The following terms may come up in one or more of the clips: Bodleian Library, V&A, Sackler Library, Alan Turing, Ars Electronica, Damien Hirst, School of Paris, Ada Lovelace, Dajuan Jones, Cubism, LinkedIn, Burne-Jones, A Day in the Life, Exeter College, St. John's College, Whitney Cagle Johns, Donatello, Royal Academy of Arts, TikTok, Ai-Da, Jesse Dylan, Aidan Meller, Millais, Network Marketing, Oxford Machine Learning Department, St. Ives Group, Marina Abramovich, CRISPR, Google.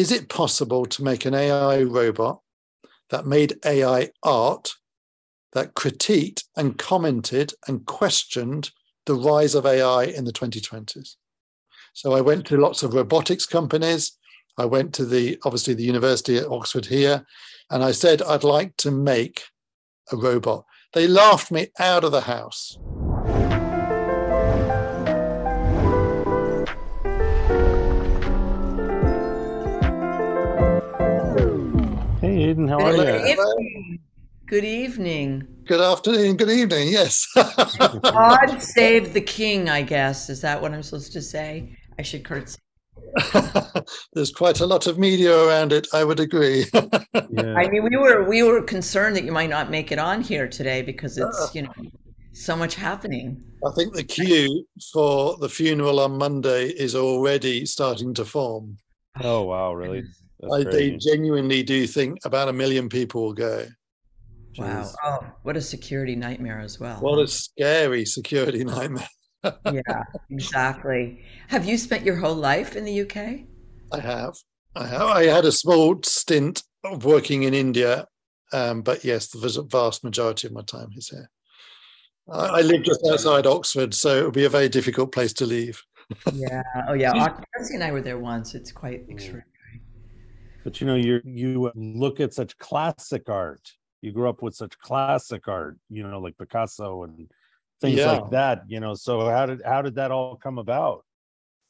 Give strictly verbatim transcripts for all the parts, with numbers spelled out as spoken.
Is it possible to make an A I robot that made A I art, that critiqued and commented and questioned the rise of A I in the twenty twenties? So I went to lots of robotics companies. I went to the, obviously, the university at Oxford here, and I said, I'd like to make a robot. They laughed me out of the house. Hey, Aidan, how are you? Good evening. Good afternoon, good evening, yes. God save the king, I guess. Is that what I'm supposed to say? I should curtsy. There's quite a lot of media around it, I would agree. Yeah. I mean, we were we were concerned that you might not make it on here today because it's, oh. you know, so much happening. I think the queue for the funeral on Monday is already starting to form. Oh, wow, really? I, they genuinely do think about a million people will go. Wow. Oh, what a security nightmare as well. What a scary security nightmare. Yeah, exactly. Have you spent your whole life in the U K? I have. I have. I had a small stint of working in India, um, but yes, the vast majority of my time is here. I, I live just outside Oxford, so it would be a very difficult place to leave. Yeah. Oh, yeah. Jesse and I were there once. It's quite extraordinary. But, you know, you you look at such classic art. You grew up with such classic art, you know, like Picasso and things yeah. like that, you know. So how did how did that all come about?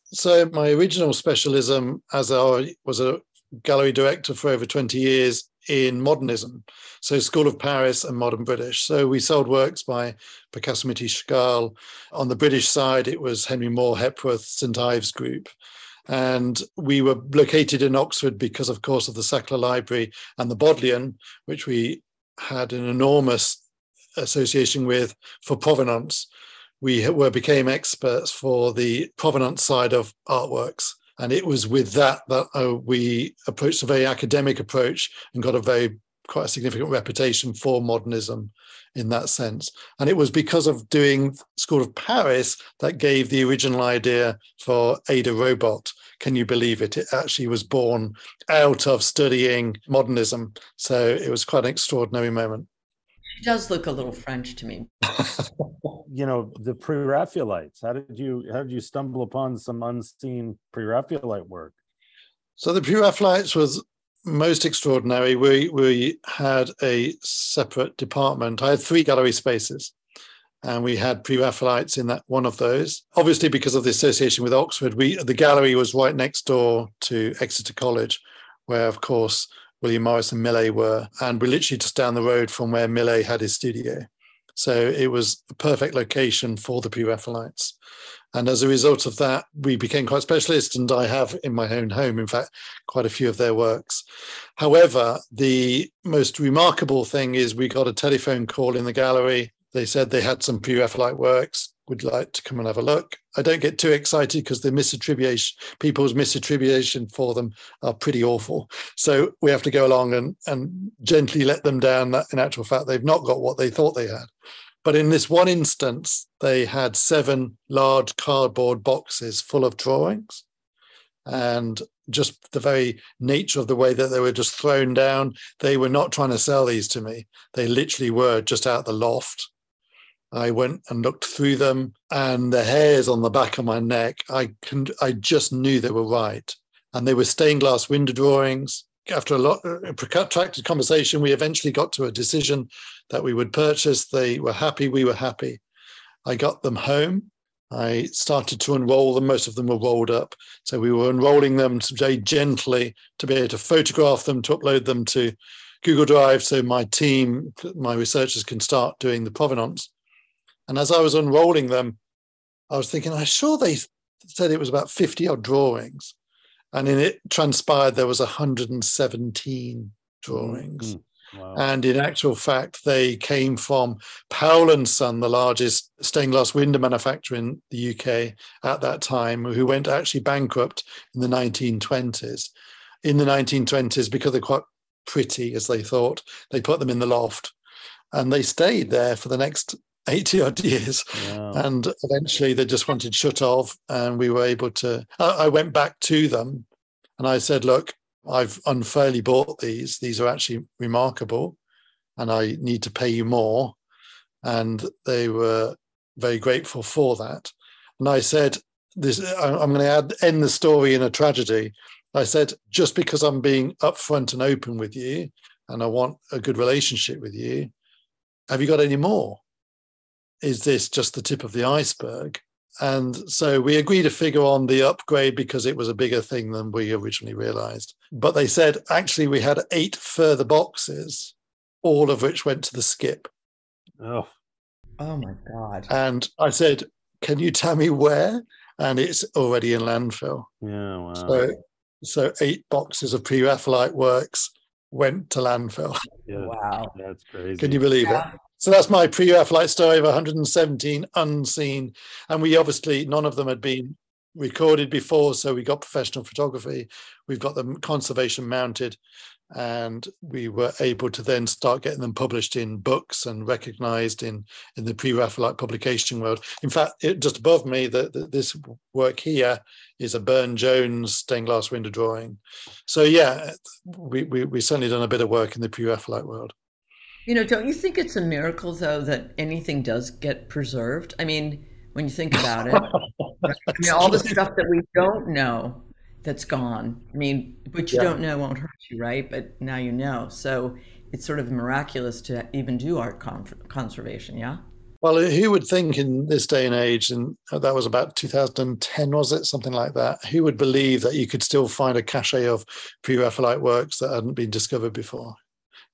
So my original specialism as I was a gallery director for over twenty years in modernism. So School of Paris and modern British. So we sold works by Picasso, Mitterrand. On the British side, it was Henry Moore, Hepworth, Saint Ives Group. And we were located in Oxford because, of course, of the Sackler Library and the Bodleian, which we had an enormous association with for provenance. We were became experts for the provenance side of artworks. And it was with that that uh, we approached a very academic approach and got a very quite a significant reputation for modernism in that sense. And it was because of doing School of Paris that gave the original idea for Ada robot. Can you believe it? It actually was born out of studying modernism. So it was quite an extraordinary moment. She does look a little French to me. You know, the Pre-Raphaelites, how did you, how did you stumble upon some unseen Pre-Raphaelite work? So the Pre-Raphaelites was most extraordinary. We, we had a separate department. I had three gallery spaces, and we had Pre-Raphaelites in that one of those. Obviously, because of the association with Oxford, we the gallery was right next door to Exeter College, where, of course, William Morris and Millais were, and we're literally just down the road from where Millais had his studio. So it was a perfect location for the Pre-Raphaelites. And as a result of that, we became quite specialist, and I have in my own home, in fact, quite a few of their works. However, the most remarkable thing is we got a telephone call in the gallery. They said they had some Pre-Raphaelite works, would like to come and have a look. I don't get too excited because the misattribution, people's misattribution for them are pretty awful. So we have to go along and, and gently let them down that in actual fact, they've not got what they thought they had. But in this one instance, they had seven large cardboard boxes full of drawings. And just the very nature of the way that they were just thrown down, they were not trying to sell these to me. They literally were just out the loft. I went and looked through them, and the hairs on the back of my neck, I, can, I just knew they were right. And they were stained glass window drawings. After a lot a protracted conversation, we eventually got to a decision that we would purchase. They were happy, we were happy. I got them home. I started to unroll them. Most of them were rolled up. So we were unrolling them very gently to be able to photograph them, to upload them to Google Drive so my team, my researchers can start doing the provenance. And as I was unrolling them, I was thinking, I'm sure they said it was about fifty odd drawings. And in it transpired, there was one hundred seventeen drawings. Mm-hmm. Wow. And in actual fact, they came from Powell and Son, the largest stained glass window manufacturer in the U K at that time, who went actually bankrupt in the nineteen twenties. In the nineteen twenties, because they're quite pretty, as they thought, they put them in the loft. And they stayed there for the next eighty odd years. Wow. And eventually they just wanted shut off, and we were able to, I went back to them and I said, look, I've unfairly bought these. These are actually remarkable and I need to pay you more. And they were very grateful for that. And I said, this, I'm going to add, end the story in a tragedy. I said, just because I'm being upfront and open with you and I want a good relationship with you, have you got any more? Is this just the tip of the iceberg? And so we agreed a figure on the upgrade because it was a bigger thing than we originally realized. But they said, actually, we had eight further boxes, all of which went to the skip. Oh, oh my God. And I said, can you tell me where? And it's already in landfill. Yeah, wow. So, so eight boxes of Pre-Raphaelite works went to landfill. Yeah, wow. That's crazy. Can you believe yeah. it? So that's my Pre-Raphaelite story of one hundred seventeen unseen. And we obviously, none of them had been recorded before. So we got professional photography. We've got the conservation mounted. And we were able to then start getting them published in books and recognized in, in the Pre-Raphaelite publication world. In fact, it, just above me, the, the, this work here is a Burne-Jones stained glass window drawing. So yeah, we, we, we certainly done a bit of work in the Pre-Raphaelite world. You know, don't you think it's a miracle, though, that anything does get preserved? I mean, when you think about it, I mean, all the stuff that we don't know that's gone. I mean, what you yeah. don't know won't hurt you, right? But now you know. So it's sort of miraculous to even do art con conservation, yeah? Well, who would think in this day and age, and that was about two thousand ten, was it? Something like that. Who would believe that you could still find a cache of Pre-Raphaelite works that hadn't been discovered before?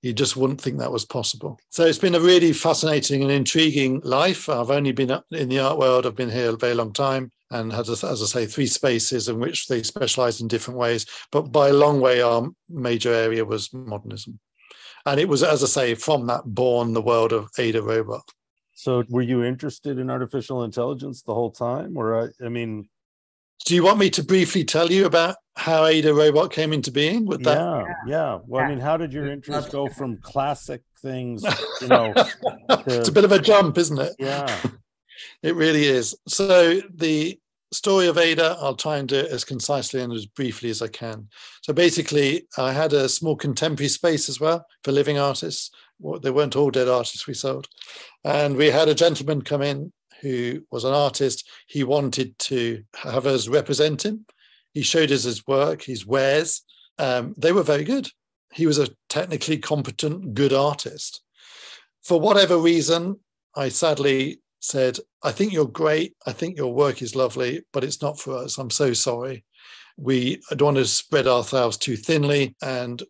You just wouldn't think that was possible. So it's been a really fascinating and intriguing life. I've only been up in the art world. I've been here a very long time and had, as I say, three spaces in which they specialised in different ways. But by a long way, our major area was modernism. And it was, as I say, from that born the world of Ada Robot. So were you interested in artificial intelligence the whole time? Or, I, I mean... Do you want me to briefly tell you about how Ada Robot came into being? With that? Yeah, yeah. Well, I mean, how did your interest go from classic things, you know? To... It's a bit of a jump, isn't it? Yeah. It really is. So the story of Ada, I'll try and do it as concisely and as briefly as I can. So basically, I had a small contemporary space as well for living artists. Well, they weren't all dead artists we sold. And we had a gentleman come in who was an artist. He wanted to have us represent him. He showed us his work, his wares. Um, they were very good. He was a technically competent, good artist. For whatever reason, I sadly said, I think you're great. I think your work is lovely, but it's not for us. I'm so sorry. We don't want to spread ourselves too thinly, and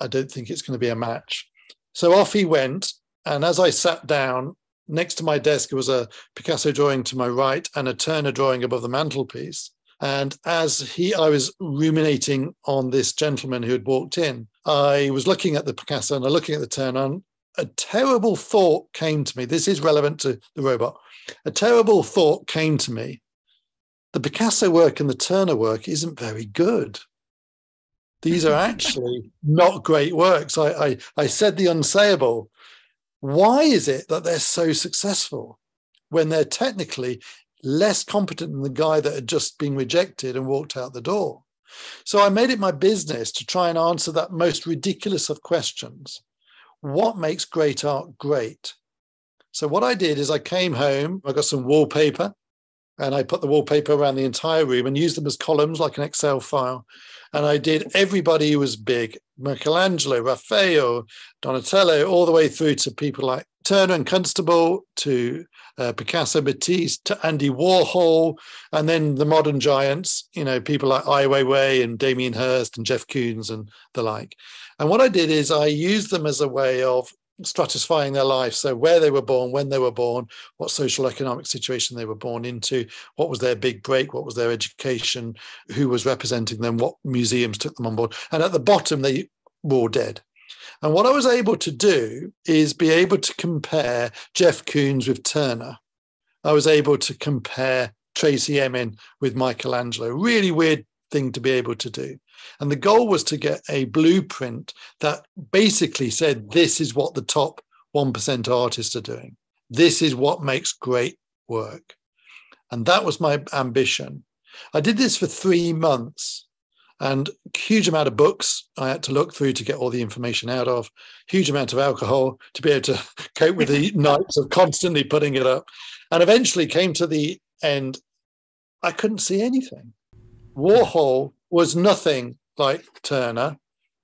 I don't think it's going to be a match. So off he went. And as I sat down, next to my desk was a Picasso drawing to my right and a Turner drawing above the mantelpiece. And as he, I was ruminating on this gentleman who had walked in, I was looking at the Picasso and I was looking at the Turner, and a terrible thought came to me. This is relevant to the robot. A terrible thought came to me. The Picasso work and the Turner work isn't very good. These are actually not great works. I, I, I said the unsayable. Why is it that they're so successful when they're technically less competent than the guy that had just been rejected and walked out the door? So I made it my business to try and answer that most ridiculous of questions. What makes great art great? So what I did is I came home, I got some wallpaper, and I put the wallpaper around the entire room and used them as columns like an Excel file. And I did everybody who was big, Michelangelo, Raphael, Donatello, all the way through to people like Turner and Constable, to uh, Picasso, Matisse, to Andy Warhol, and then the modern giants, you know, people like Ai Weiwei and Damien Hirst and Jeff Koons and the like. And what I did is I used them as a way of stratifying their life. So where they were born, when they were born, what social economic situation they were born into, what was their big break, what was their education, who was representing them, what museums took them on board. And at the bottom, they were all dead. And what I was able to do is be able to compare Jeff Koons with Turner. I was able to compare Tracy Emin with Michelangelo. Really weird thing to be able to do. And the goal was to get a blueprint that basically said, this is what the top one percent artists are doing. This is what makes great work. And that was my ambition. I did this for three months. and huge amount of books I had to look through to get all the information out of, huge amount of alcohol to be able to cope with the nights of constantly putting it up. And eventually came to the end, I couldn't see anything. Warhol was nothing like Turner.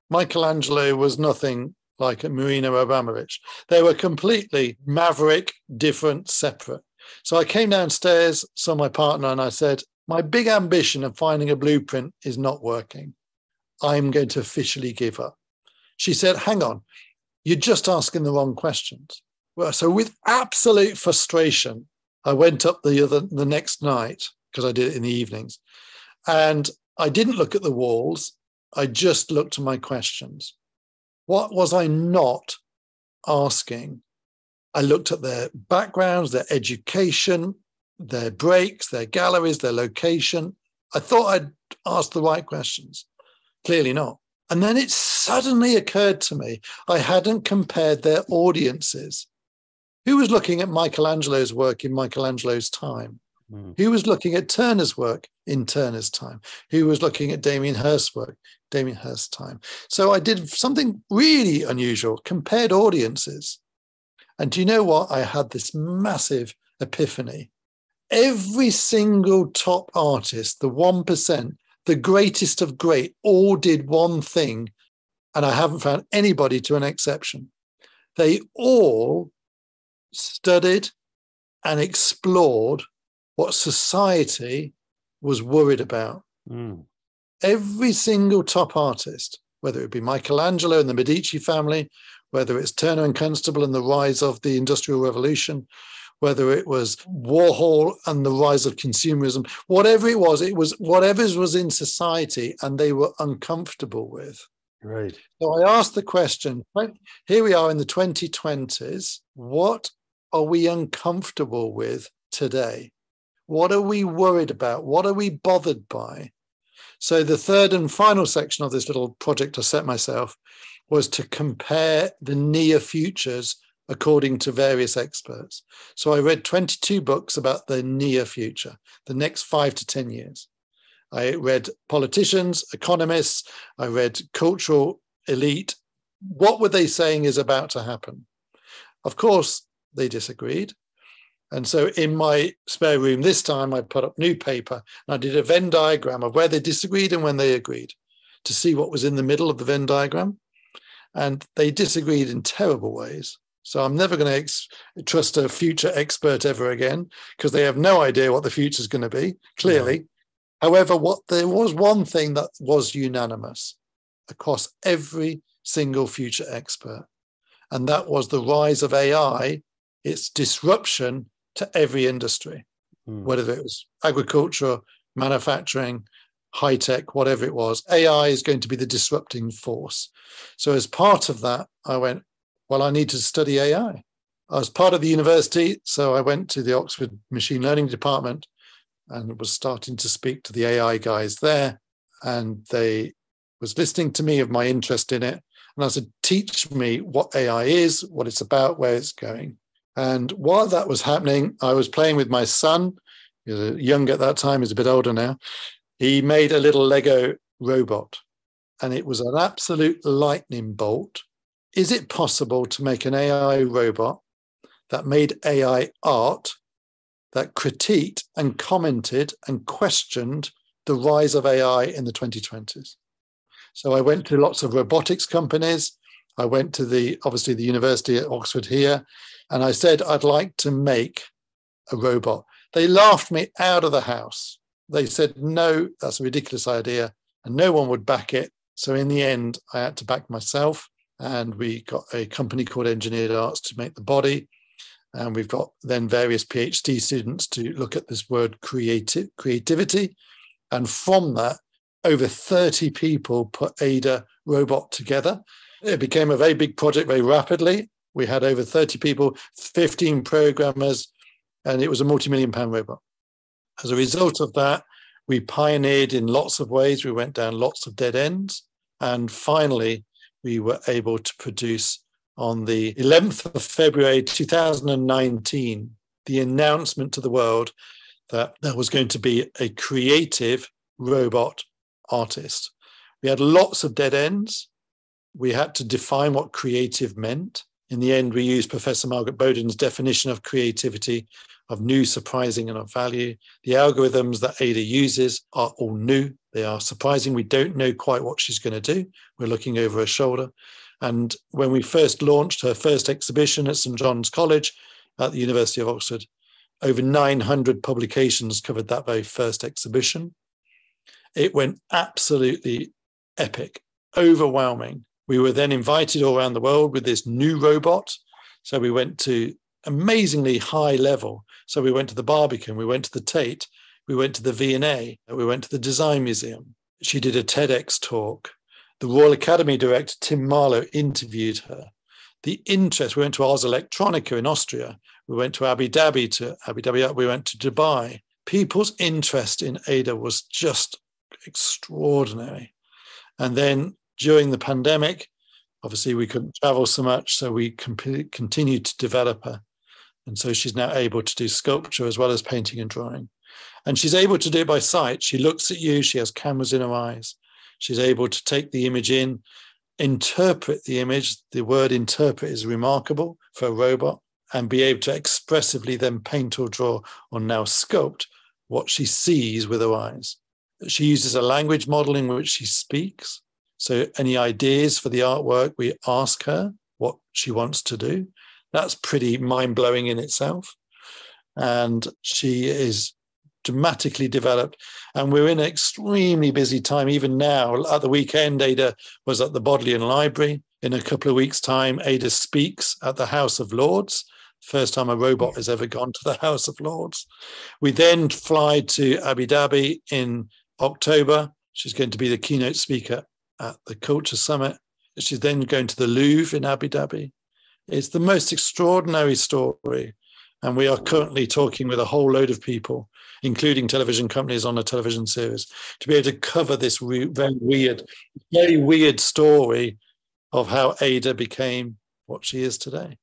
Michelangelo was nothing like Marina Abramovich. They were completely maverick, different, separate. So I came downstairs, saw my partner, and I said, my big ambition of finding a blueprint is not working. I'm going to officially give up. She said, hang on, you're just asking the wrong questions. Well, so with absolute frustration, I went up the other, the next night, because I did it in the evenings, and I didn't look at the walls. I just looked at my questions. What was I not asking? I looked at their backgrounds, their education, their breaks, their galleries, their location. I thought I'd asked the right questions. Clearly not. And then it suddenly occurred to me I hadn't compared their audiences. Who was looking at Michelangelo's work in Michelangelo's time? Mm. Who was looking at Turner's work in Turner's time? Who was looking at Damien Hirst's work, Damien Hirst's time? So I did something really unusual, compared audiences. And do you know what? I had this massive epiphany. Every single top artist, the one percent, the greatest of great, all did one thing. And I haven't found anybody to an exception. They all studied and explored what society was worried about. Mm. Every single top artist, whether it be Michelangelo and the Medici family, whether it's Turner and Constable and the rise of the Industrial Revolution, whether it was Warhol and the rise of consumerism, whatever it was, it was whatever was in society and they were uncomfortable with. Right. So I asked the question, here we are in the twenty twenties, what are we uncomfortable with today? What are we worried about? What are we bothered by? So the third and final section of this little project I set myself was to compare the near futures according to various experts. So I read twenty-two books about the near future, the next five to ten years. I read politicians, economists, I read cultural elite. What were they saying is about to happen? Of course, they disagreed. And so in my spare room this time, I put up new paper and I did a Venn diagram of where they disagreed and when they agreed to see what was in the middle of the Venn diagram. And they disagreed in terrible ways. So I'm never going to ex- trust a future expert ever again because they have no idea what the future is going to be, clearly. Yeah. However, what there was one thing that was unanimous across every single future expert, and that was the rise of A I, its disruption to every industry, mm. whether it was agriculture, manufacturing, high tech, whatever it was, A I is going to be the disrupting force. So as part of that, I went, well, I need to study A I. I was part of the university, so I went to the Oxford Machine Learning Department and was starting to speak to the A I guys there. And they was listening to me of my interest in it. And I said, teach me what A I is, what it's about, where it's going. And while that was happening, I was playing with my son. He was young at that time, he's a bit older now. He made a little Lego robot, and it was an absolute lightning bolt. Is it possible to make an A I robot that made A I art, that critiqued and commented and questioned the rise of A I in the twenty twenties? So I went to lots of robotics companies. I went to the, obviously, the university at Oxford here, and I said, I'd like to make a robot. They laughed me out of the house. They said, no, that's a ridiculous idea, and no one would back it. So in the end, I had to back myself, and we got a company called Engineered Arts to make the body, and we've got then various PhD students to look at this word creative, creativity, and from that, over thirty people put Ada robot together. It became a very big project very rapidly. We had over thirty people, fifteen programmers, and it was a multi-million pound robot. As a result of that, we pioneered in lots of ways. We went down lots of dead ends. And finally, we were able to produce on the eleventh of February, two thousand nineteen, the announcement to the world that there was going to be a creative robot artist. We had lots of dead ends. We had to define what creative meant. In the end, we used Professor Margaret Bowden's definition of creativity, of new, surprising, and of value. The algorithms that Ada uses are all new. They are surprising. We don't know quite what she's going to do. We're looking over her shoulder. And when we first launched her first exhibition at Saint John's College at the University of Oxford, over nine hundred publications covered that very first exhibition. It went absolutely epic, overwhelming. We were then invited all around the world with this new robot. So we went to amazingly high level. So we went to the Barbican, we went to the Tate, we went to the V and A, we went to the Design Museum. She did a TEDx talk. The Royal Academy director, Tim Marlowe, interviewed her. The interest, we went to Ars Electronica in Austria. We went to Abu Dhabi, to Abu Dhabi, we went to Dubai. People's interest in Ada was just extraordinary. And then during the pandemic, obviously we couldn't travel so much, so we continued to develop her. And so she's now able to do sculpture as well as painting and drawing. And she's able to do it by sight. She looks at you, she has cameras in her eyes. She's able to take the image in, interpret the image. The word interpret is remarkable for a robot, and be able to expressively then paint or draw or now sculpt what she sees with her eyes. She uses a language model in which she speaks. So any ideas for the artwork, we ask her what she wants to do. That's pretty mind-blowing in itself. And she is dramatically developed. And we're in an extremely busy time. Even now, at the weekend, Ada was at the Bodleian Library. In a couple of weeks' time, Ada speaks at the House of Lords. First time a robot has ever gone to the House of Lords. We then fly to Abu Dhabi in October. She's going to be the keynote speaker at the Culture Summit. She's then going to the Louvre in Abu Dhabi. It's the most extraordinary story. And we are currently talking with a whole load of people, including television companies on a television series, to be able to cover this very weird, very weird story of how Ada became what she is today.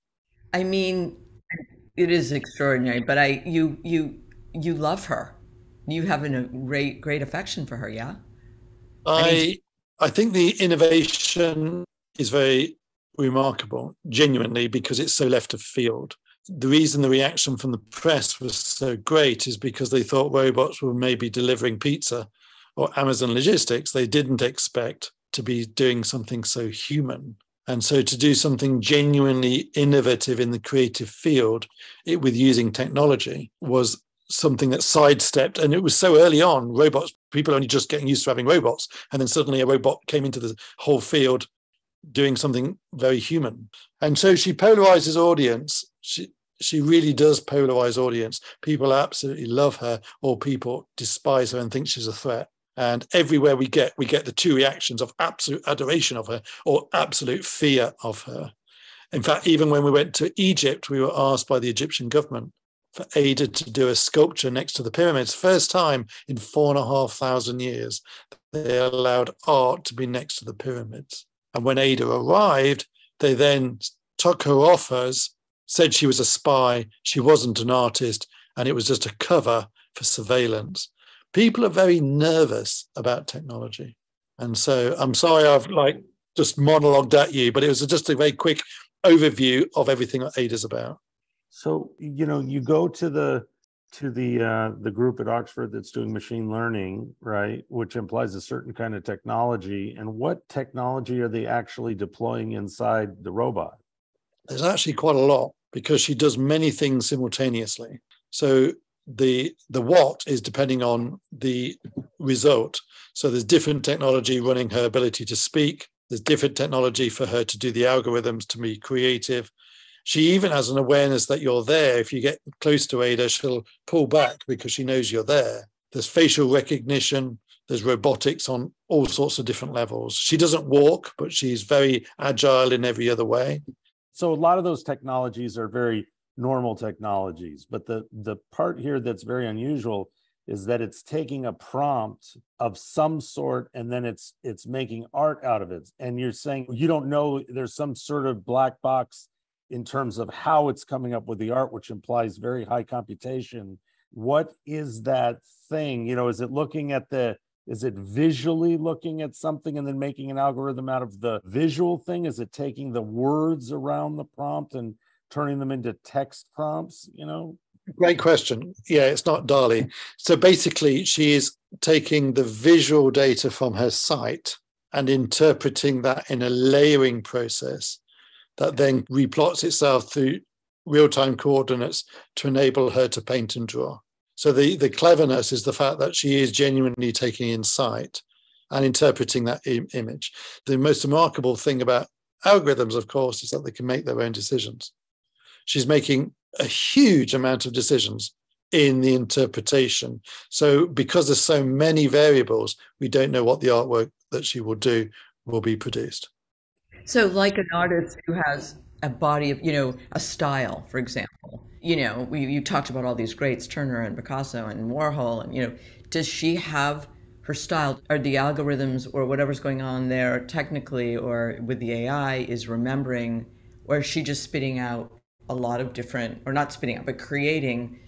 I mean, it is extraordinary, but I, you, you, you love her. You have a great, great affection for her, yeah? I, I, mean, I think the innovation is very remarkable, genuinely, because it's so left of field. The reason the reaction from the press was so great is because they thought robots were maybe delivering pizza or Amazon logistics. They didn't expect to be doing something so human. And so to do something genuinely innovative in the creative field it, with using technology was something that sidestepped. And it was so early on, robots, people only just getting used to having robots. And then suddenly a robot came into the whole field doing something very human. And so she polarizes audience. She, She really does polarize audience. People absolutely love her, or people despise her and think she's a threat. And everywhere we get, we get the two reactions of absolute adoration of her or absolute fear of her. In fact, even when we went to Egypt, we were asked by the Egyptian government for Ada to do a sculpture next to the pyramids. First time in four and a half thousand years, they allowed art to be next to the pyramids. And when Ada arrived, they then took her offers, said she was a spy, she wasn't an artist, and it was just a cover for surveillance. People are very nervous about technology. And so I'm sorry I've like just monologued at you, but it was just a very quick overview of everything that Ada's about. So, you know, you go to the to the uh, the group at Oxford that's doing machine learning, right, which implies a certain kind of technology. And what technology are they actually deploying inside the robot? There's actually quite a lot, because she does many things simultaneously. So the the what is depending on the result. So there's different technology running her ability to speak. There's different technology for her to do the algorithms, to be creative. She even has an awareness that you're there. If you get close to Ada, she'll pull back because she knows you're there. There's facial recognition. There's robotics on all sorts of different levels. She doesn't walk, but she's very agile in every other way. So a lot of those technologies are very normal technologies, but the, the part here that's very unusual is that it's taking a prompt of some sort and then it's it's making art out of it. And you're saying you don't know, there's some sort of black box in terms of how it's coming up with the art, which implies very high computation. What is that thing? You know, is it looking at the Is it visually looking at something and then making an algorithm out of the visual thing? Is it taking the words around the prompt and turning them into text prompts, you know? Great question. Yeah, it's not DALL-E. So basically, she is taking the visual data from her site and interpreting that in a layering process that then replots itself through real-time coordinates to enable her to paint and draw. So the, the cleverness is the fact that she is genuinely taking in sight and interpreting that im- image. The most remarkable thing about algorithms, of course, is that they can make their own decisions. She's making a huge amount of decisions in the interpretation. So because there's so many variables, we don't know what the artwork that she will do will be produced. So like an artist who has a body of, you know, a style, for example, you know, we, you talked about all these greats, Turner and Picasso and Warhol, and, you know, does she have her style? Are the algorithms or whatever's going on there technically or with the A I is remembering, or is she just spitting out a lot of different, or not spitting out, but creating,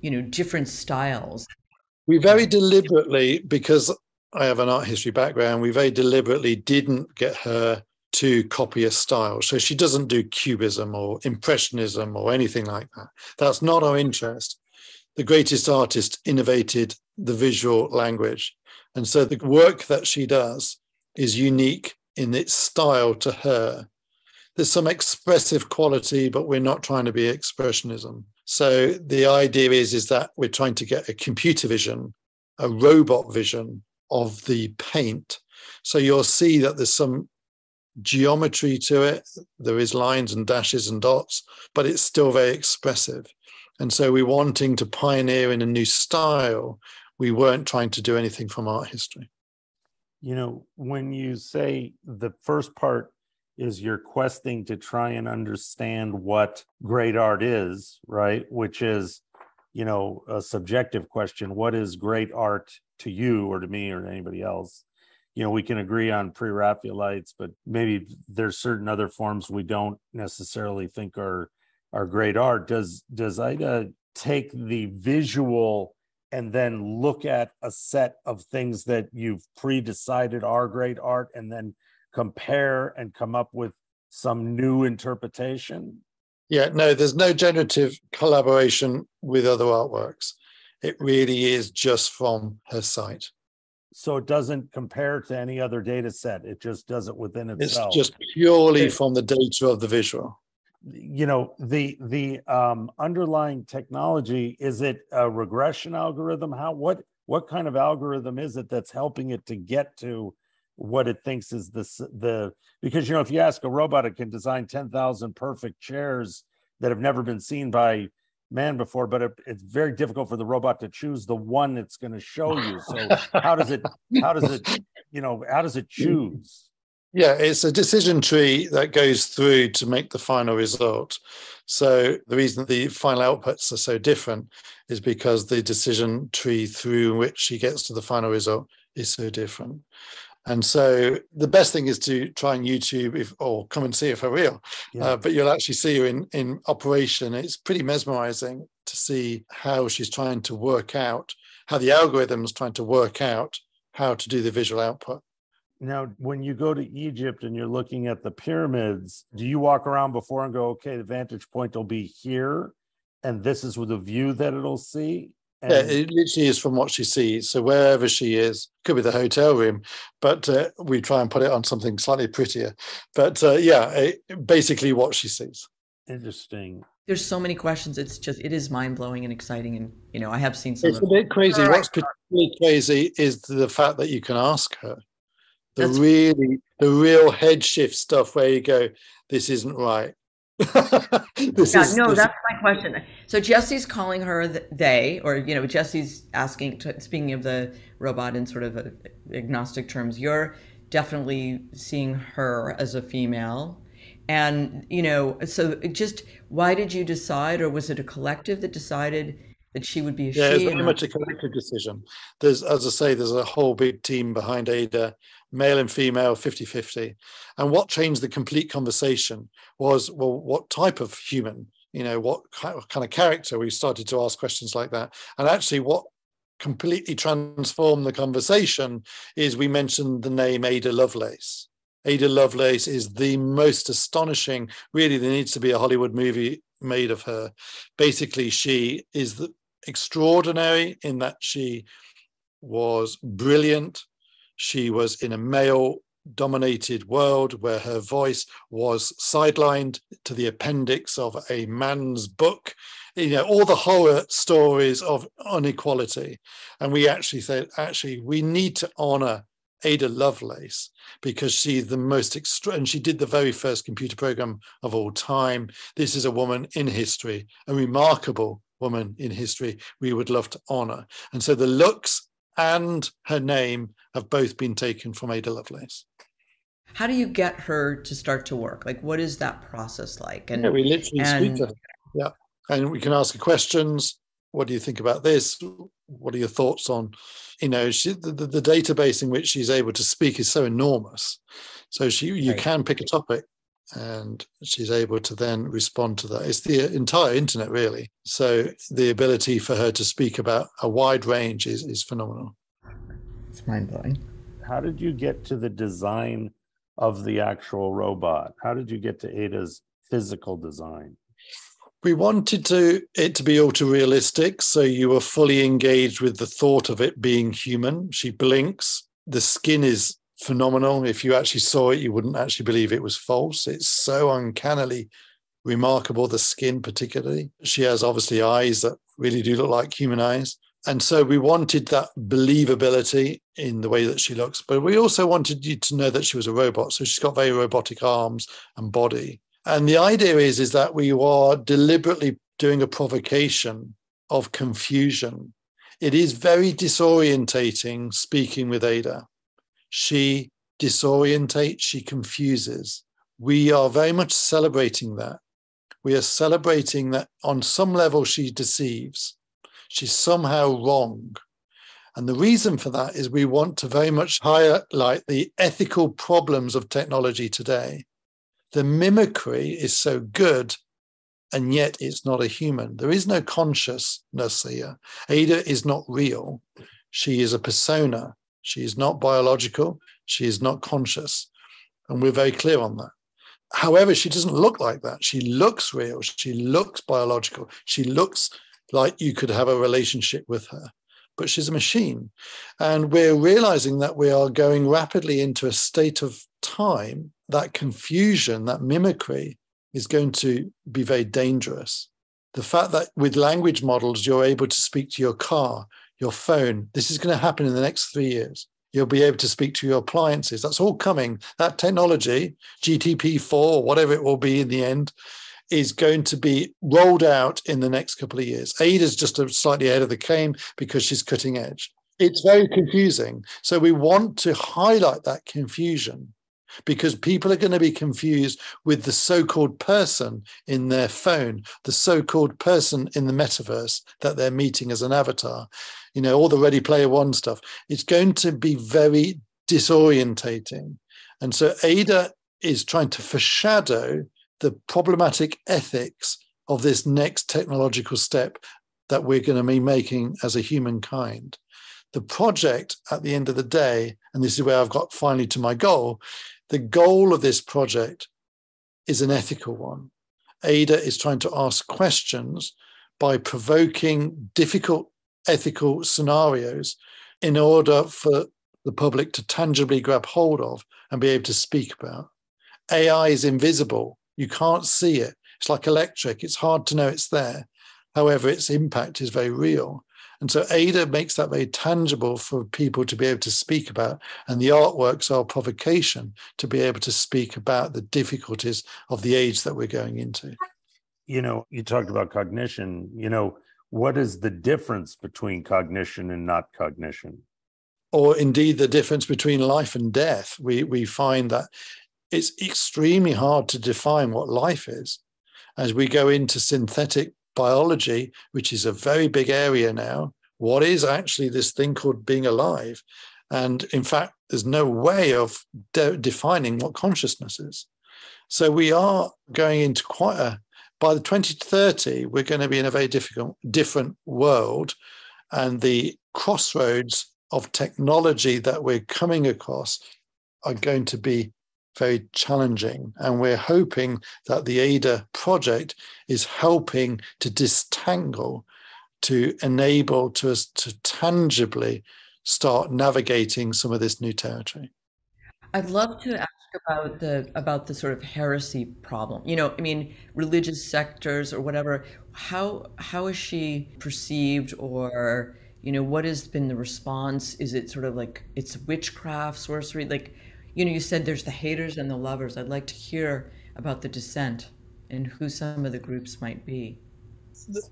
you know, different styles? We very deliberately, because I have an art history background, we very deliberately didn't get her to copy a style. So she doesn't do cubism or impressionism or anything like that. That's not our interest. The greatest artist innovated the visual language. And so the work that she does is unique in its style to her. There's some expressive quality, but we're not trying to be expressionism. So the idea is, is that we're trying to get a computer vision, a robot vision of the paint. So you'll see that there's some geometry to it. There is lines and dashes and dots, but it's still very expressive. And so we're wanting to pioneer in a new style. We weren't trying to do anything from art history. You know, when you say the first part is you're questing to try and understand what great art is, right? Which is, you know, a subjective question. What is great art to you or to me or to anybody else? You know, we can agree on Pre-Raphaelites, but maybe there's certain other forms we don't necessarily think are are great art. Does does Ai-Da take the visual and then look at a set of things that you've pre-decided are great art and then compare and come up with some new interpretation? Yeah, no, there's no generative collaboration with other artworks. It really is just from her site. So it doesn't compare to any other data set. It just does it within itself. It's just purely from the data of the visual. You know, the the um, underlying technology, is it a regression algorithm? How what what kind of algorithm is it that's helping it to get to what it thinks is the, the because, you know, if you ask a robot, it can design ten thousand perfect chairs that have never been seen by man before, but it, it's very difficult for the robot to choose the one it's going to show you. So how does it, how does it, you know, how does it choose? Yeah, it's a decision tree that goes through to make the final result. So the reason the final outputs are so different is because the decision tree through which she gets to the final result is so different. And so the best thing is to try and YouTube if, or come and see it for real. Yeah. Uh, but you'll actually see her in, in operation. It's pretty mesmerizing to see how she's trying to work out, how the algorithm's trying to work out how to do the visual output. Now, when you go to Egypt and you're looking at the pyramids, do you walk around before and go, okay, the vantage point will be here, and this is with a view that it'll see? Yeah, it literally is from what she sees. So wherever she is, could be the hotel room, but uh, we try and put it on something slightly prettier. But uh, yeah, it, basically what she sees. Interesting. There's so many questions. It's just, it is mind-blowing and exciting. And, you know, I have seen some. It's a bit crazy. Right. What's particularly crazy is the fact that you can ask her. The That's really, the real head shift stuff where you go, this isn't right. this yeah, is, no, this that's is. my question. So Jesse's calling her the, they, or, you know, Jesse's asking, speaking of the robot in sort of a, agnostic terms, you're definitely seeing her as a female. And, you know, so it just, why did you decide, or was it a collective that decided that she would be a she? Yeah, it's very much a collective decision. There's, as I say, there's a whole big team behind Ada. Male and female, fifty fifty. And what changed the complete conversation was, well, what type of human, you know, what kind of character? We started to ask questions like that. And actually, what completely transformed the conversation is we mentioned the name Ada Lovelace. Ada Lovelace is the most astonishing, really there needs to be a Hollywood movie made of her. Basically, she is the extraordinary in that she was brilliant. She was in a male-dominated world where her voice was sidelined to the appendix of a man's book. You know, all the horror stories of inequality. And we actually said, actually, we need to honor Ada Lovelace because she's the most extra, and she did the very first computer program of all time. This is a woman in history, a remarkable woman in history we would love to honor. And so the looks and her name have both been taken from Ada Lovelace. How do you get her to start to work? Like, what is that process like? And yeah, we literally and... speak to her. Yeah. And we can ask her questions. What do you think about this? What are your thoughts on, you know, she, the, the, the database in which she's able to speak is so enormous. So she, you right. can pick a topic and she's able to then respond to that. It's the entire internet, really. So the ability for her to speak about a wide range is, is phenomenal. It's mind-blowing. How did you get to the design of the actual robot? How did you get to Ada's physical design? We wanted to, it to be autorealistic, so you were fully engaged with the thought of it being human. She blinks. The skin is phenomenal. If you actually saw it, you wouldn't actually believe it was false. It's so uncannily remarkable, the skin particularly. She has obviously eyes that really do look like human eyes. And so we wanted that believability in the way that she looks. But we also wanted you to know that she was a robot. So she's got very robotic arms and body. And the idea is, is that we are deliberately doing a provocation of confusion. It is very disorientating speaking with Ada. She disorientates, she confuses. We are very much celebrating that. We are celebrating that on some level she deceives. She's somehow wrong. And the reason for that is we want to very much highlight the ethical problems of technology today. The mimicry is so good, and yet it's not a human. There is no consciousness here. Ada is not real. She is a persona. She is not biological. She is not conscious. And we're very clear on that. However, she doesn't look like that. She looks real. She looks biological. She looks like you could have a relationship with her. But she's a machine. And we're realizing that we are going rapidly into a state of time. That confusion, that mimicry is going to be very dangerous. The fact that with language models, you're able to speak to your car, your phone, this is going to happen in the next three years. You'll be able to speak to your appliances. That's all coming. That technology, G D P four, whatever it will be in the end, is going to be rolled out in the next couple of years. Ada's just slightly ahead of the game because she's cutting edge. It's very confusing. So we want to highlight that confusion, because people are going to be confused with the so-called person in their phone, the so-called person in the metaverse that they're meeting as an avatar, you know, all the Ready Player One stuff. It's going to be very disorientating. And so Ada is trying to foreshadow the problematic ethics of this next technological step that we're going to be making as a humankind. The project at the end of the day, and this is where I've got finally to my goal, the goal of this project is an ethical one. Ada is trying to ask questions by provoking difficult ethical scenarios in order for the public to tangibly grab hold of and be able to speak about. A I is invisible. You can't see it. It's like electric. It's hard to know it's there. However, its impact is very real. And so Ada makes that very tangible for people to be able to speak about. And the artworks are a provocation to be able to speak about the difficulties of the age that we're going into. You know, you talked about cognition. You know, what is the difference between cognition and not cognition? Or indeed the difference between life and death. We, we find that it's extremely hard to define what life is. As we go into synthetic biology, which is a very big area now, what is actually this thing called being alive? And in fact, there's no way of de- defining what consciousness is. So we are going into quite a, by the twenty thirty, we're going to be in a very difficult, different world. And the crossroads of technology that we're coming across are going to be very challenging. And we're hoping that the Ada project is helping to disentangle, to enable to us to tangibly start navigating some of this new territory. I'd love to ask about the about the sort of heresy problem. You know, I mean, religious sectors or whatever, how how is she perceived, or, you know, what has been the response? Is it sort of like it's witchcraft, sorcery? Like, you know, you said there's the haters and the lovers. I'd like to hear about the dissent and who some of the groups might be.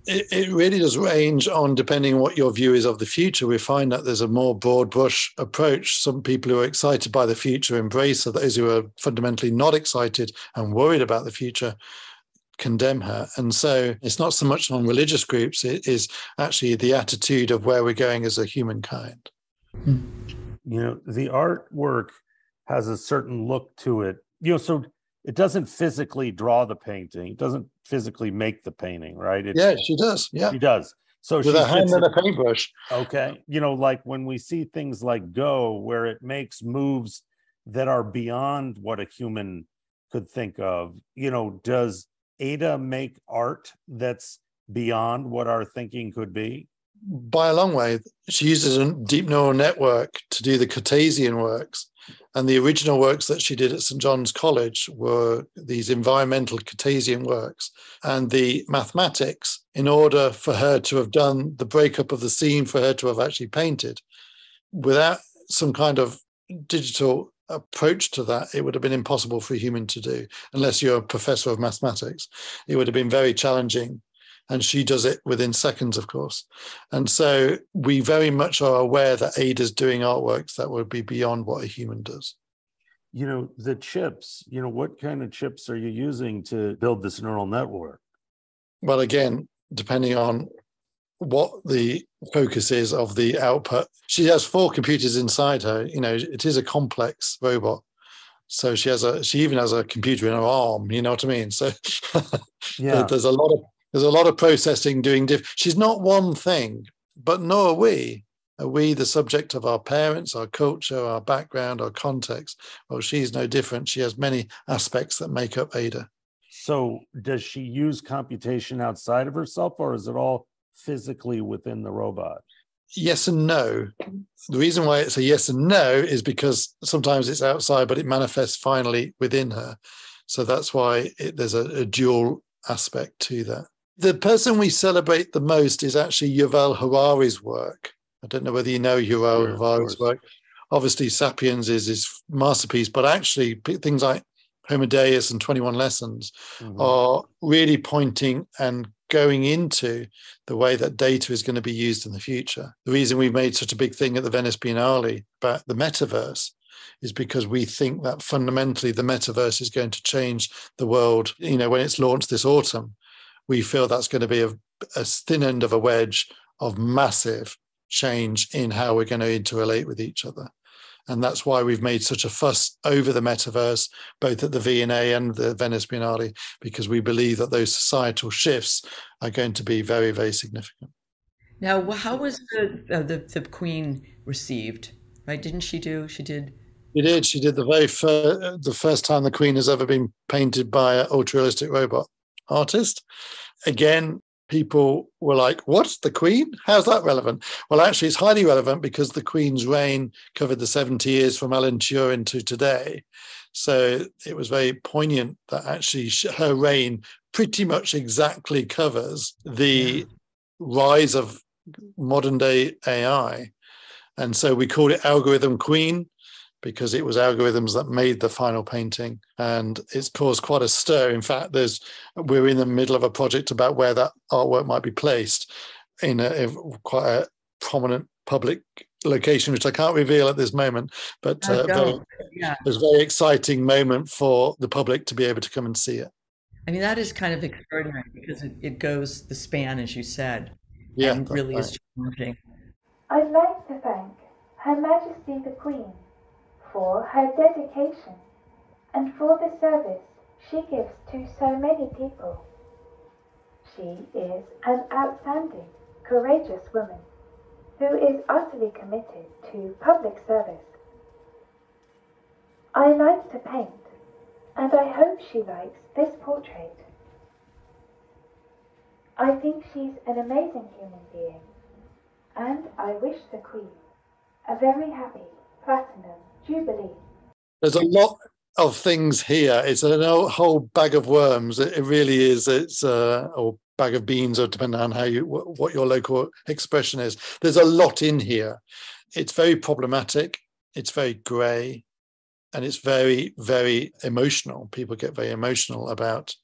It, it really does range on depending on what your view is of the future. We find that there's a more broad brush approach. Some people who are excited by the future embrace her. Those who are fundamentally not excited and worried about the future condemn her. And so it's not so much on religious groups. It is actually the attitude of where we're going as a humankind. You know, the artwork has a certain look to it. You know, so it doesn't physically draw the painting. It doesn't physically make the painting, right? It's, yeah, she does. Yeah, she does. So with a hand and a paintbrush. Okay. You know, like when we see things like Go, where it makes moves that are beyond what a human could think of, you know, does Ada make art that's beyond what our thinking could be? By a long way. She uses a deep neural network to do the Cartesian works. And the original works that she did at Saint John's College were these environmental Cartesian works. And the mathematics, in order for her to have done the breakup of the scene, for her to have actually painted, without some kind of digital approach to that, it would have been impossible for a human to do. Unless you're a professor of mathematics, it would have been very challenging. And she does it within seconds, of course. And so we very much are aware that Ada's doing artworks that would be beyond what a human does. You know, the chips, you know, what kind of chips are you using to build this neural network? Well, again, depending on what the focus is of the output. She has four computers inside her. You know, it is a complex robot. So she has a, she even has a computer in her arm, you know what I mean? So yeah. there's a lot of There's a lot of processing doing diff. She's not one thing, but nor are we. Are we the subject of our parents, our culture, our background, our context? Well, she's no different. She has many aspects that make up Ada. So does she use computation outside of herself, or is it all physically within the robot? Yes and no. The reason why it's a yes and no is because sometimes it's outside, but it manifests finally within her. So that's why it, there's a, a dual aspect to that. The person we celebrate the most is actually Yuval Harari's work. I don't know whether you know Yuval yeah, Harari's work. Obviously, Sapiens is his masterpiece, but actually things like Homo Deus and twenty-one Lessons mm-hmm. are really pointing and going into the way that data is going to be used in the future. The reason we've made such a big thing at the Venice Biennale about the metaverse is because we think that fundamentally the metaverse is going to change the world. You know, when it's launched this autumn, we feel that's going to be a, a thin end of a wedge of massive change in how we're going to interrelate with each other. And that's why we've made such a fuss over the metaverse, both at the V and A and the Venice Biennale, because we believe that those societal shifts are going to be very, very significant. Now, how was the, uh, the, the Queen received, right? Didn't she do, she did... She did. She did the very fir- the first time the Queen has ever been painted by an ultra-realistic robot artist. Again, people were like, what, the Queen? How's that relevant? Well, actually, it's highly relevant because the Queen's reign covered the seventy years from Alan Turing to today. So it was very poignant that actually her reign pretty much exactly covers the yeah. rise of modern-day A I. And so we called it Algorithm Queen, because it was algorithms that made the final painting, and it's caused quite a stir. In fact, there's we're in the middle of a project about where that artwork might be placed in a, a quite a prominent public location, which I can't reveal at this moment, but uh, very, yeah. it was a very exciting moment for the public to be able to come and see it. I mean, that is kind of extraordinary because it, it goes the span, as you said, yeah, and really right. is challenging. I'd like to thank Her Majesty the Queen for her dedication and for the service she gives to so many people. She is an outstanding, courageous woman who is utterly committed to public service. I like to paint, and I hope she likes this portrait. I think she's an amazing human being, and I wish the Queen a very happy platinum jubilee. There's a lot of things here. It's a whole bag of worms. It really is. It's uh, or bag of beans, or depending on how you what your local expression is. There's a lot in here. It's very problematic. It's very grey. And it's very, very emotional. People get very emotional about.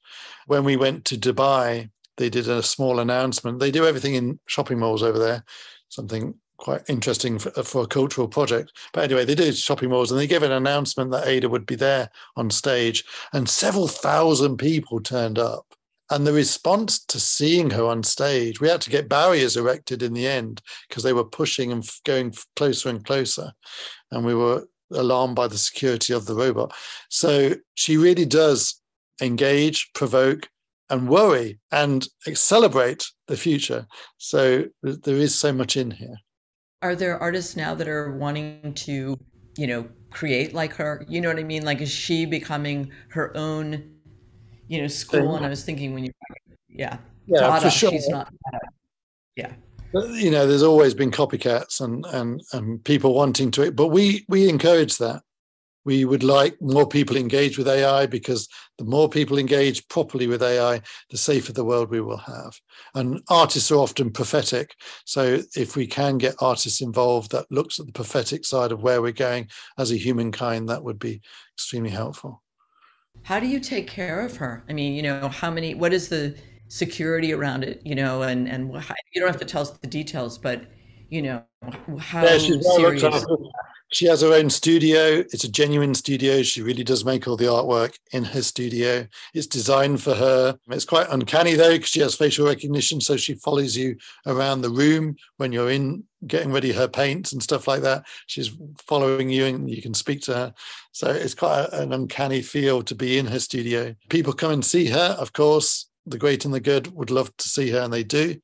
When we went to Dubai, they did a small announcement. They do everything in shopping malls over there, something quite interesting for, for a cultural project. But anyway, they did shopping malls, and they gave an announcement that Ada would be there on stage, and several thousand people turned up. And the response to seeing her on stage, we had to get barriers erected in the end because they were pushing and going closer and closer. And we were alarmed by the security of the robot. So she really does engage, provoke, and worry, and celebrate the future. So there is so much in here. Are there artists now that are wanting to, you know, create like her? You know what I mean? Like, is she becoming her own, you know, school? And I was thinking when you, yeah, yeah, Ada, for sure. She's not, yeah. You know, there's always been copycats and, and, and people wanting to, but we, we encourage that. We would like more people engaged with A I, because the more people engage properly with A I, the safer the world we will have. And artists are often prophetic. So if we can get artists involved that looks at the prophetic side of where we're going as a humankind, that would be extremely helpful. How do you take care of her? I mean, you know, how many, what is the security around it, you know, and and you don't have to tell us the details, but you know how yeah, she's serious. Well, she has her own studio. It's a genuine studio. She really does make all the artwork in her studio. It's designed for her. It's quite uncanny though, because she has facial recognition, so she follows you around the room when you're in getting ready her paints and stuff like that. She's following you and you can speak to her. So it's quite a, an uncanny feel to be in her studio. People come and see her, of course. The great and the good would love to see her, and they do.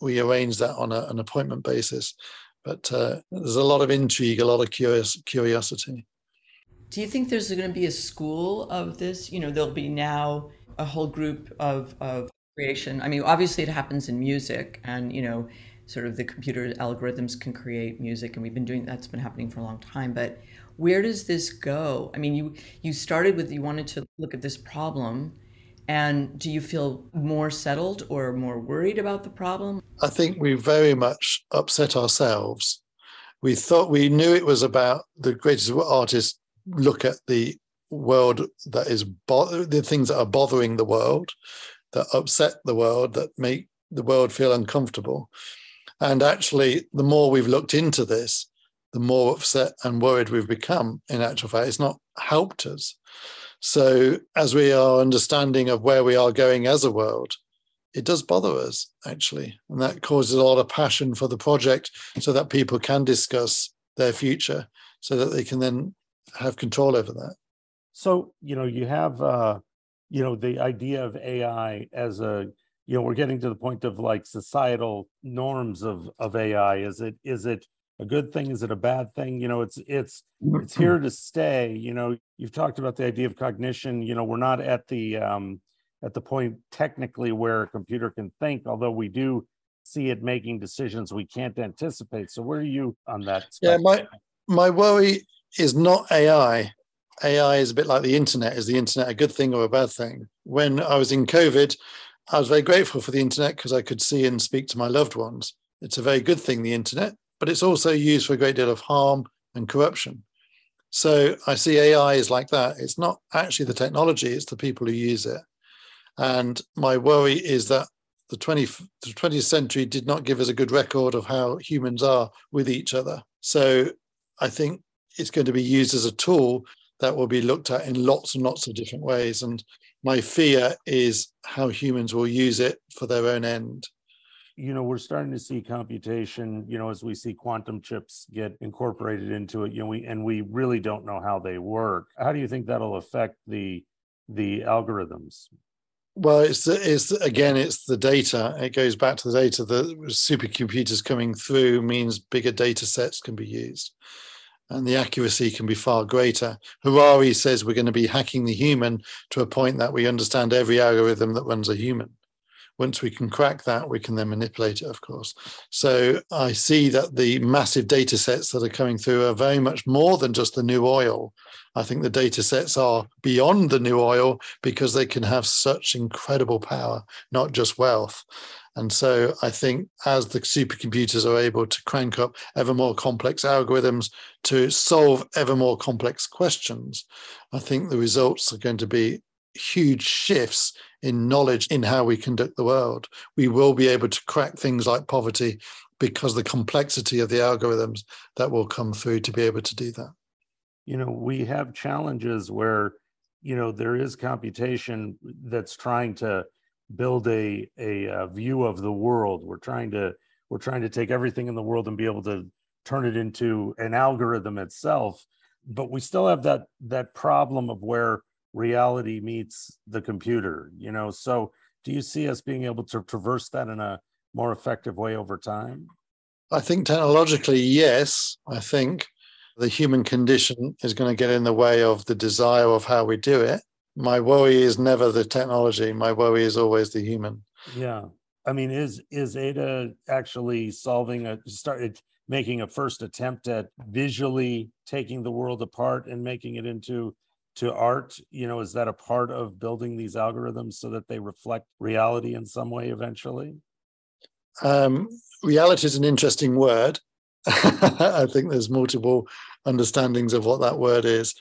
We arrange that on a, an appointment basis. But uh, there's a lot of intrigue, a lot of curious, curiosity. Do you think there's going to be a school of this? You know, there'll be now a whole group of, of creation. I mean, obviously it happens in music, and, you know, sort of the computer algorithms can create music, and we've been doing, that's been happening for a long time. But where does this go? I mean, you, you started with, you wanted to look at this problem. And do you feel more settled or more worried about the problem? I think we very much upset ourselves. We thought we knew it was about the greatest artists look at the world that is the things that are bothering the world, that upset the world, that make the world feel uncomfortable. And actually, the more we've looked into this, the more upset and worried we've become. In actual fact, it's not helped us. So as we are understanding of where we are going as a world, it does bother us, actually. And that causes a lot of passion for the project, so that people can discuss their future, so that they can then have control over that. So, you know, you have, uh, you know, the idea of A I as a, you know, we're getting to the point of like societal norms of, of A I. Is it, is it a good thing? Is it a bad thing? You know, it's it's it's here to stay. You know, you've talked about the idea of cognition. You know, we're not at the um, at the point technically where a computer can think, although we do see it making decisions we can't anticipate. So where are you on that spectrum? Yeah, my my worry is not A I. A I is a bit like the internet. Is the internet a good thing or a bad thing? When I was in COVID, I was very grateful for the internet because I could see and speak to my loved ones. It's a very good thing, the internet. But it's also used for a great deal of harm and corruption. So I see A I is like that. It's not actually the technology, it's the people who use it. And my worry is that the twentieth century did not give us a good record of how humans are with each other. So I think it's going to be used as a tool that will be looked at in lots and lots of different ways. And my fear is how humans will use it for their own end. You know, we're starting to see computation, you know, as we see quantum chips get incorporated into it, you know, we, and we really don't know how they work. How do you think that'll affect the, the algorithms? Well, it's, it's again, it's the data. It goes back to the data. The supercomputers coming through means bigger data sets can be used, and the accuracy can be far greater. Harari says we're going to be hacking the human to a point that we understand every algorithm that runs a human. Once we can crack that, we can then manipulate it, of course. So I see that the massive data sets that are coming through are very much more than just the new oil. I think the data sets are beyond the new oil because they can have such incredible power, not just wealth. And so I think as the supercomputers are able to crank up ever more complex algorithms to solve ever more complex questions, I think the results are going to be huge shifts in knowledge in how we conduct the world. We will be able to crack things like poverty because the complexity of the algorithms that will come through to be able to do that. You know, we have challenges where, you know, there is computation that's trying to build a, a, a view of the world. We're trying to, we're trying to take everything in the world and be able to turn it into an algorithm itself. But we still have that, that problem of where reality meets the computer, you know. So do you see us being able to traverse that in a more effective way over time? I think technologically, yes. I think the human condition is going to get in the way of the desire of how we do it. My worry is never the technology. My worry is always the human. Yeah. I mean, is is Ada actually solving a, started making a first attempt at visually taking the world apart and making it into to art? You know, is that a part of building these algorithms so that they reflect reality in some way eventually? Um, reality is an interesting word. I think there's multiple understandings of what that word is.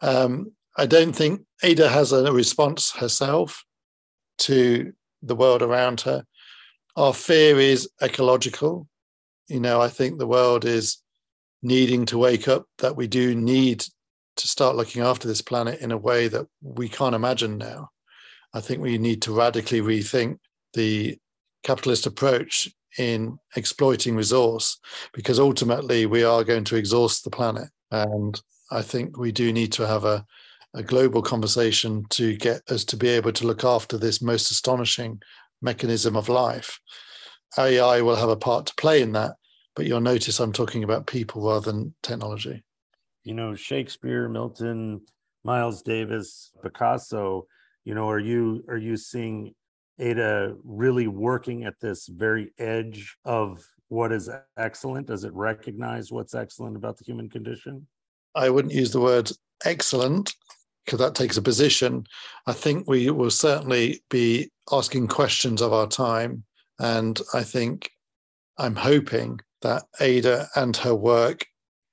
Um, I don't think Ada has a response herself to the world around her. Our fear is ecological. You know, I think the world is needing to wake up, that we do need to start looking after this planet in a way that we can't imagine now. I think we need to radically rethink the capitalist approach in exploiting resource, because ultimately we are going to exhaust the planet. And I think we do need to have a, a global conversation to get us to be able to look after this most astonishing mechanism of life. A I will have a part to play in that, but you'll notice I'm talking about people rather than technology. You know, Shakespeare, Milton, Miles Davis, Picasso, you know, are you are you seeing Ada really working at this very edge of what is excellent? Does it recognize what's excellent about the human condition? I wouldn't use the word excellent, because that takes a position. I think we will certainly be asking questions of our time. And I think I'm hoping that Ada and her work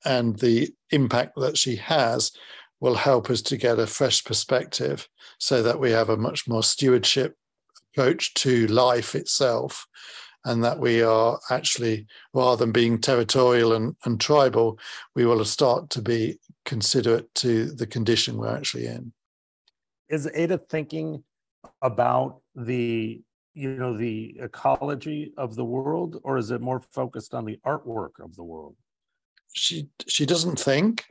and the impact that she has will help us to get a fresh perspective so that we have a much more stewardship approach to life itself, and that we are actually, rather than being territorial and, and tribal, we will start to be considerate to the condition we're actually in. Is Ada thinking about the, you know, the ecology of the world, or is it more focused on the artwork of the world? She she doesn't think,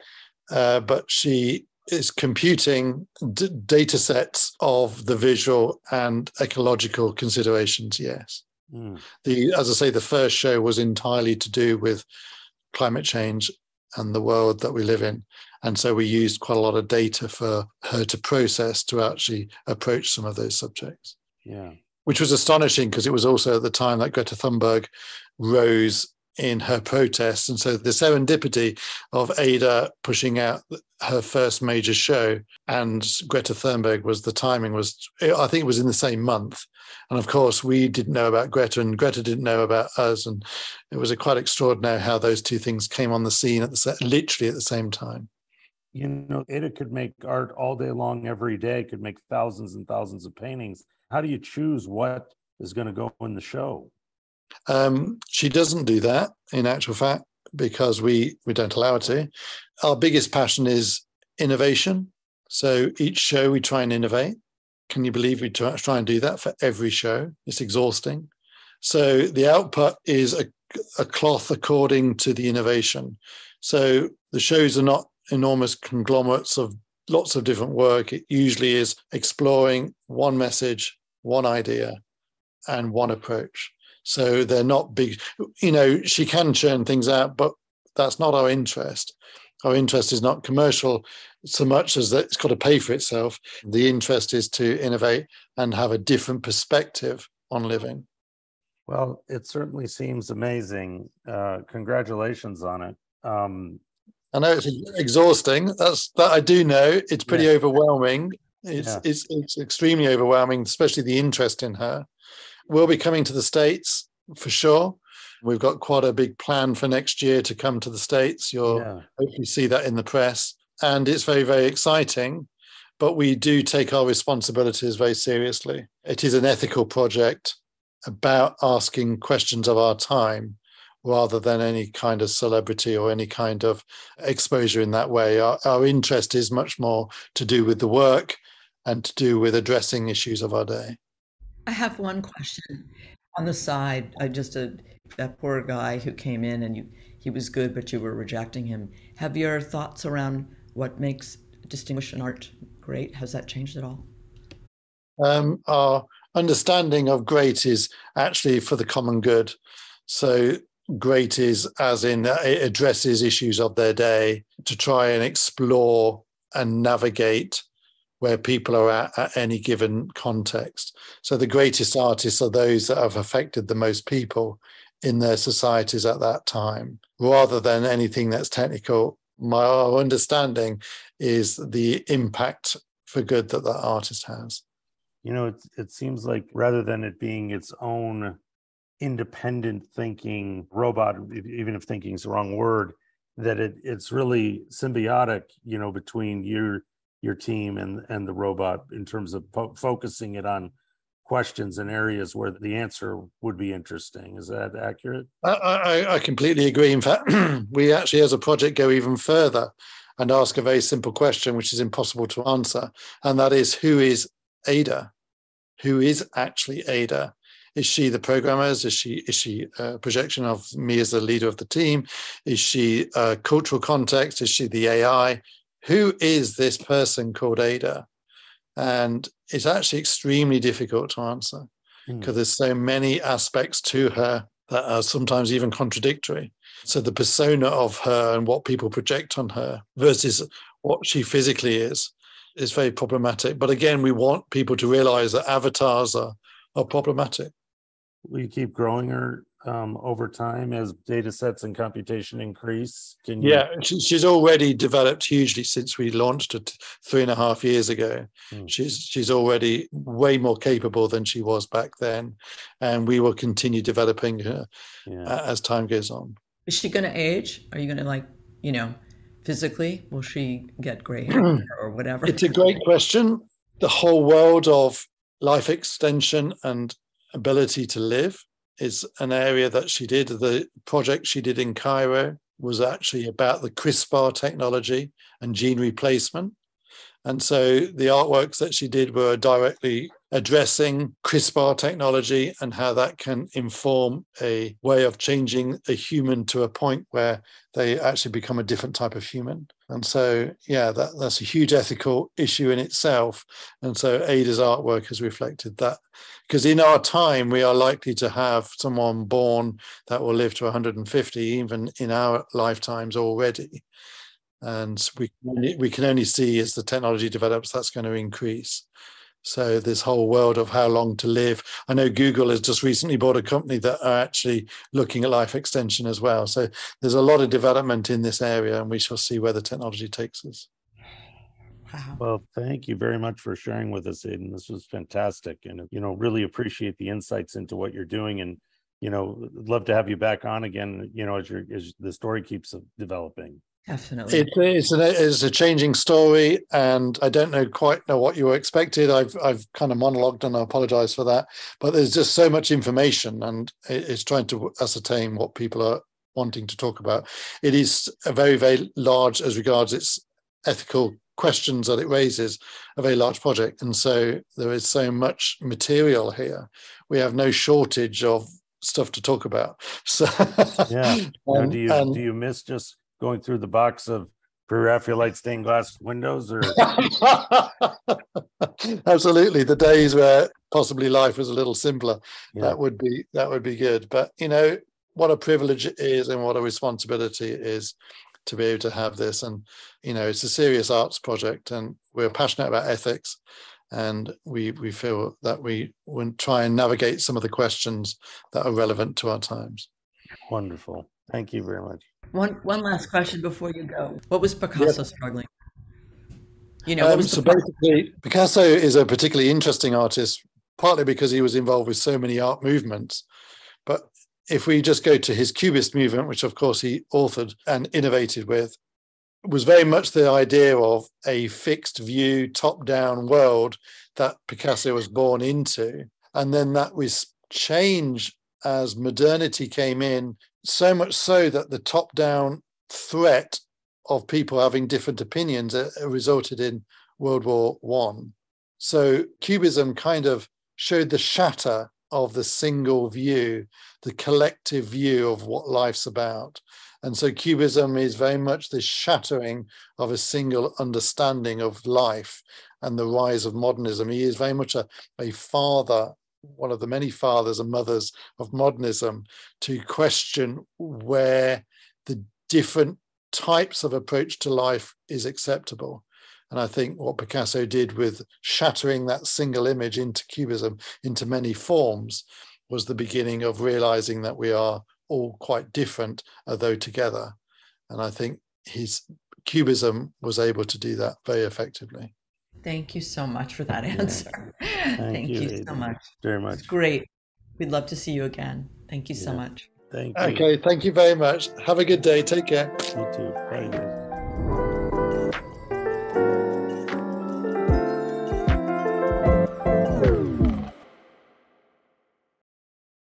uh, but she is computing d data sets of the visual and ecological considerations, yes. Mm. The, as I say, the first show was entirely to do with climate change and the world that we live in. And so we used quite a lot of data for her to process to actually approach some of those subjects. Yeah, which was astonishing, because it was also at the time that Greta Thunberg rose in her protests. And so the serendipity of Ada pushing out her first major show and Greta Thunberg was the timing was, I think it was in the same month. And of course, we didn't know about Greta and Greta didn't know about us. And it was a quite extraordinary how those two things came on the scene at the literally at the same time. You know, Ada could make art all day long, every day, could make thousands and thousands of paintings. How do you choose what is going to go in the show? Um, she doesn't do that, in actual fact, because we, we don't allow her to. Our biggest passion is innovation. So each show we try and innovate. Can you believe we try and do that for every show? It's exhausting. So the output is a, a cloth according to the innovation. So the shows are not enormous conglomerates of lots of different work. It usually is exploring one message one idea and one approach. So they're not big, you know, she can churn things out, but that's not our interest. Our interest is not commercial so much as that it's got to pay for itself. The interest is to innovate and have a different perspective on living. Well, it certainly seems amazing. Uh, congratulations on it. Um, I know it's exhausting. That's that I do know. It's pretty yeah. overwhelming. It's, yeah. it's it's extremely overwhelming, especially the interest in her. We'll be coming to the States for sure. We've got quite a big plan for next year to come to the States. You'll yeah. hopefully see that in the press. And it's very, very exciting. But we do take our responsibilities very seriously. It is an ethical project about asking questions of our time, rather than any kind of celebrity or any kind of exposure in that way. Our, our interest is much more to do with the work and to do with addressing issues of our day. I have one question on the side. I just, a, that poor guy who came in and you, he was good, but you were rejecting him. Have your thoughts around what makes distinguishing art great? Has that changed at all? Um, our understanding of great is actually for the common good. So great is as in it addresses issues of their day to try and explore and navigate where people are at at any given context. So the greatest artists are those that have affected the most people in their societies at that time, rather than anything that's technical. My understanding is the impact for good that that artist has. You know, it, it seems like rather than it being its own independent thinking robot, even if thinking is the wrong word, that it it's really symbiotic, you know, between your your team and and the robot in terms of po- focusing it on questions and areas where the answer would be interesting. Is that accurate? I, I, I completely agree. In fact, we actually, as a project, go even further and ask a very simple question, which is impossible to answer, and that is, who is Ada? Who is actually Ada? Is she the programmer? Is she is she a projection of me as the leader of the team? Is she a cultural context? Is she the A I? Who is this person called Ada? And it's actually extremely difficult to answer because mm. there's so many aspects to her that are sometimes even contradictory. So the persona of her and what people project on her versus what she physically is is very problematic. But again, we want people to realize that avatars are, are problematic. Will you keep growing her um, over time as data sets and computation increase? Can you... Yeah, she's already developed hugely since we launched it three and a half years ago. Mm. She's she's already way more capable than she was back then, and we will continue developing her yeah. as time goes on. Is she going to age? Are you going to, like, you know, physically? Will she get gray hair or whatever? It's a great question. The whole world of life extension and ability to live is an area that she did. The project she did in Cairo was actually about the CRISPR technology and gene replacement. And so the artworks that she did were directly addressing CRISPR technology and how that can inform a way of changing a human to a point where they actually become a different type of human. And so, yeah, that, that's a huge ethical issue in itself. And so Ada's artwork has reflected that. Because in our time, we are likely to have someone born that will live to one hundred fifty, even in our lifetimes already. And we, we can only see as the technology develops, that's going to increase. So this whole world of how long to live. I know Google has just recently bought a company that are actually looking at life extension as well. So there's a lot of development in this area, and we shall see where the technology takes us. Wow. Well, thank you very much for sharing with us, Aidan. This was fantastic. And, you know, really appreciate the insights into what you're doing. And, you know, love to have you back on again, you know, as, your, as the story keeps developing. Definitely. It, it's, an, it's a changing story, and I don't know quite know what you were expected. I've I've kind of monologued, and I apologize for that. But there's just so much information, and it's trying to ascertain what people are wanting to talk about. It is a very, very large, as regards its ethical questions that it raises, a very large project. And so there is so much material here. We have no shortage of stuff to talk about. So yeah. No, do you and, do you miss just going through the box of Pre-Raphaelite stained glass windows? Or Absolutely. The days where possibly life was a little simpler, yeah. that would be that would be good. But you know what a privilege it is, and what a responsibility it is to be able to have this. And you know, it's a serious arts project, and we're passionate about ethics, and we we feel that we would try and navigate some of the questions that are relevant to our times. Wonderful. Thank you very much. One one last question before you go. What was Picasso yeah. struggling? You know, um, what was so basically, Picasso is a particularly interesting artist, partly because he was involved with so many art movements. But if we just go to his Cubist movement, which of course he authored and innovated with, was very much the idea of a fixed view, top-down world that Picasso was born into. And then that was changed as modernity came in, so much so that the top-down threat of people having different opinions resulted in World War One. So Cubism kind of showed the shatter of the single view, the collective view of what life's about. And so Cubism is very much the shattering of a single understanding of life and the rise of modernism. He is very much a, a father, one of the many fathers and mothers of modernism, to question where the different types of approach to life is acceptable. And I think what Picasso did with shattering that single image into Cubism, into many forms, was the beginning of realizing that we are all quite different, although together. And I think his Cubism was able to do that very effectively. Thank you so much for that answer. Yeah. Thank, Thank you, you so much. Very much. It's great. We'd love to see you again. Thank you yeah. so much. Thank you. Okay, thank you very much. Have a good day. Take care. You too. Bye.